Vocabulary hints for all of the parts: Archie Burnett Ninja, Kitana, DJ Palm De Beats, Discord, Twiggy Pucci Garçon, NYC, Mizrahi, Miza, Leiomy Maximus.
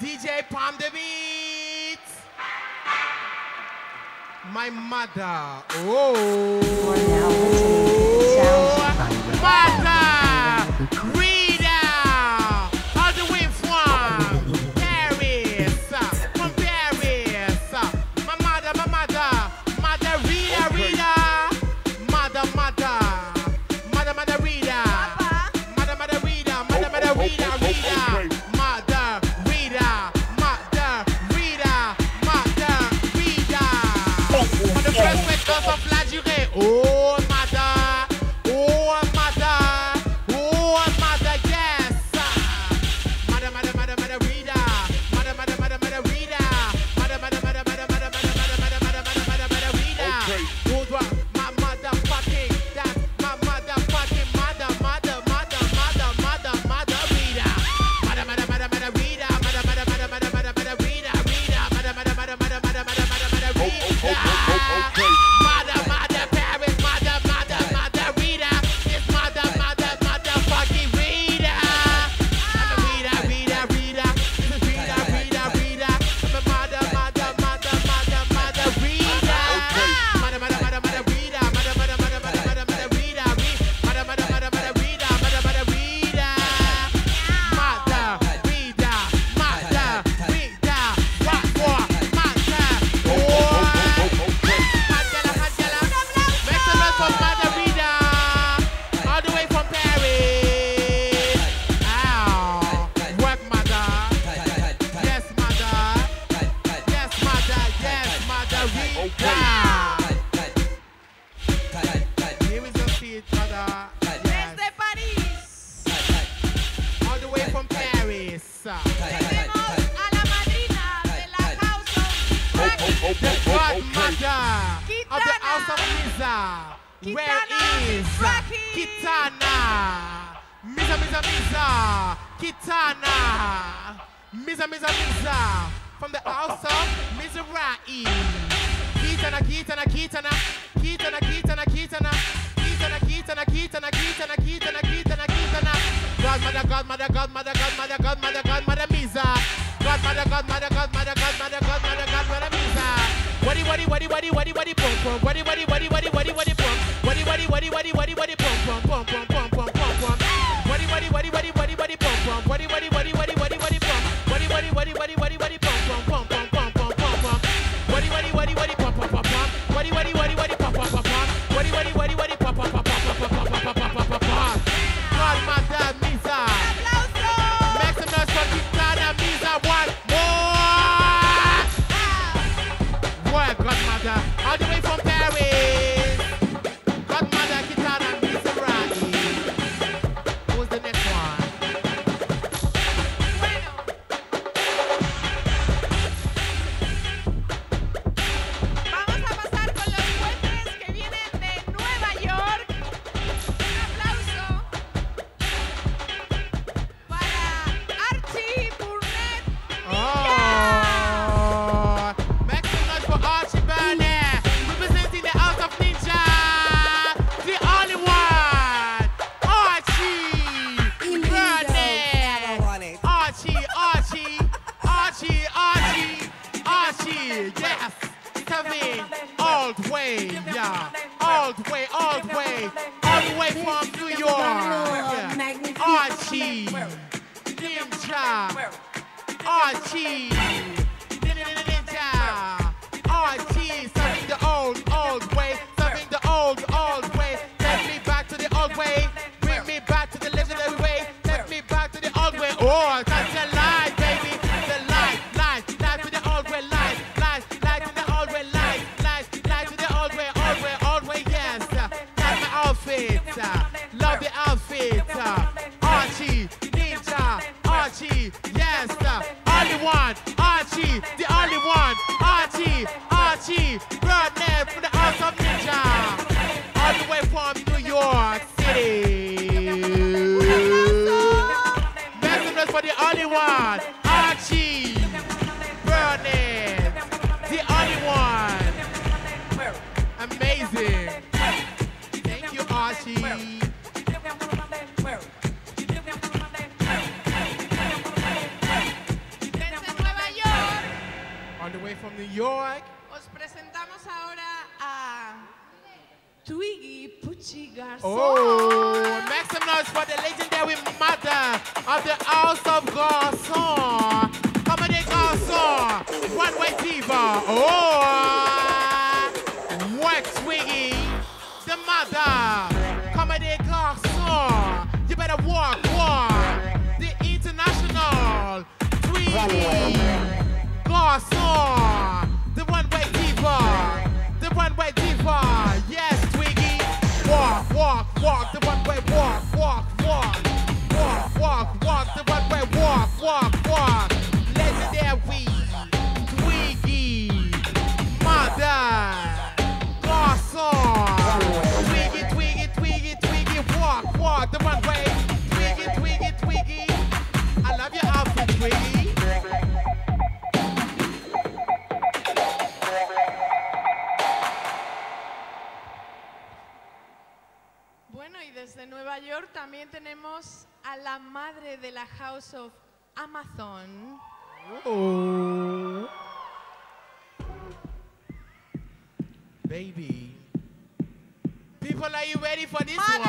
DJ Palm De Beats. My mother. Mother. Rita. All the way from Paris. From Paris. My mother. Mother Rita, Rita. Mother, mother. Mother, mother Rita. Mother, mother Rita. Mother, mother Rita. Rita. Oh, mother, oh, mother, oh, mother, yes. Mother, mother, mother, mother, Rita. Mother, mother, mother, mother, Rita. Mother, mother, mother, mother, mother, mother, mother, mother, Rita. Good one. My motherfucking dad. My motherfucking mother, mother, mother, mother, mother, mother, Rita. Mother, mother, mother, mother, Rita. Mother, mother, mother, mother, mother, mother, Rita. Rita. Mother, mother, mother, mother, mother, mother, mother, Rita. Of the house of Miza. Where is Kitana? Miza, Miza, Miza. Kitana. Miza, Miza, Miza. From the house of Mizrahi. Kitana, Kitana, Kitana. Kitana, Kitana, Kitana. Kitana, Kitana, Kitana, Kitana, Kitana, Kitana, Kitana. Godmother, Godmother, Godmother, Godmother, Godmother, Godmother, Miza. Godmother, Godmother, Godmother, Godmother, Godmother, Godmother, Miza. What do pom pom? What do pom? What do pom pom pom pom pom pom pom? What do pom pom? What do pom? What do pom pom pom pom pom pom pom pom? What do pom pom pom pom? What do pom pom pom pom? What do pom pom pom pom pom pom pom pom pom pom pom? God, my dad, Miza. Maximus from Kitana, Miza, one more. Godmother, all the way from Paris. Godmother, Kitana, Mizrahi. Who's the next one? Bueno. Vamos a pasar con los jueces que vienen de Nueva York. Un aplauso para Archie Burnett Ninja. Archie Burnett, representing the house of Ninja, the only one, Archie Burnett, Archie, yes, it's a thing, all the way from New York, Archie, Ninja, Archie. Serving the old way, serving the old way. Take me back to the old way. Bring me back to the legendary way. Take me back to the old way. Oh, that's the light, baby. The light to the old way, light to the old way, light to the old way, yes. That's my outfit. Love the outfit. Archie, Ninja, Archie, yes. Only one, Archie. way from New York. Os presentamos ahora a Twiggy Pucci Garçon. Oh, make some noise for the legendary mother of the House of Garçon. Comedy Garçon, Broadway diva. Oh, what Twiggy, the mother. Comedy Garçon, you better walk, walk. The international Twiggy Garçon, the one-way diva. The one-way diva, yes, Twiggy. Walk, walk, walk, the one-way walk, walk, walk. Walk, walk, walk, the one-way walk, walk, walk. Legendary Twiggy, mother, Garçon. Twiggy, Twiggy, Twiggy, Twiggy, walk, walk, the one-way. Twiggy, Twiggy, Twiggy. I love your outfit, Twiggy. Desde Nueva York también tenemos a la madre de la House of Amazon. Oh. Baby. People, are you ready for this one? Madre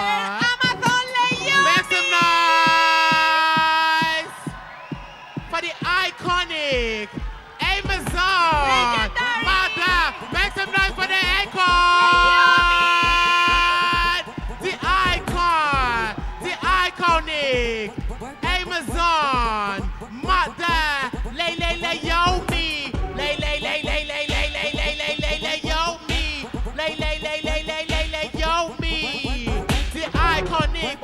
Amazon Leiomy! Make some noise for the iconic Amazon! Mother! Make some noise for the icon! Amazon, mother, Leiomy, Leiomy, the iconic,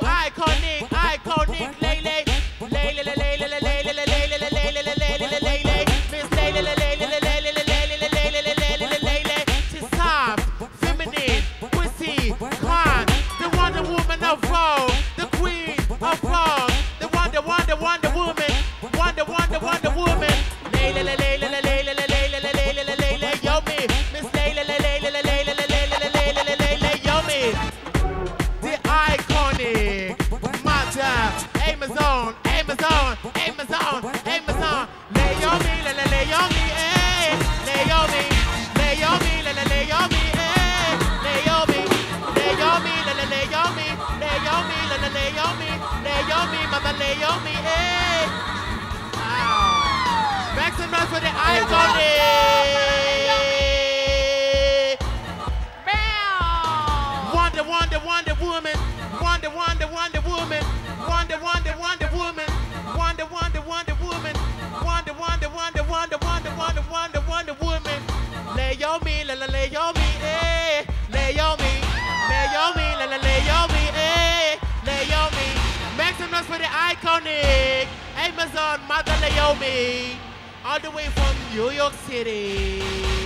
iconic, iconic, she's soft, feminine, pussy, hot, the Wonder Woman of Vogue, the Queen of Vogue. Wonder, Wonder Woman, Wonder, Wonder, Wonder Woman. Leiomy, Miss Leiomy, the iconic mother, Amazon, Amazon, Amazon, Amazon. Leiomy, Leiomy, Leiomy, Leiomy, Leiomy, Leiomy, Leiomy, Leiomy, Leiomy, Leiomy, mother Leiomy, eh? Wow. Back some noise for the iconic. Wonder, Wonder, Wonder Woman. Wonder, Wonder, Wonder Woman. Wonder, Wonder, Wonder Woman. Wonder, Wonder, Wonder Woman. Wonder, Wonder, Wonder, Wonder, Wonder, Wonder, Wonder, Wonder Woman. Leiomy, Leiomy, eh? Leiomy, Leiomy, Leiomy, eh? Leiomy. Make some noise for the iconic Amazon mother Leiomy, all the way from New York City.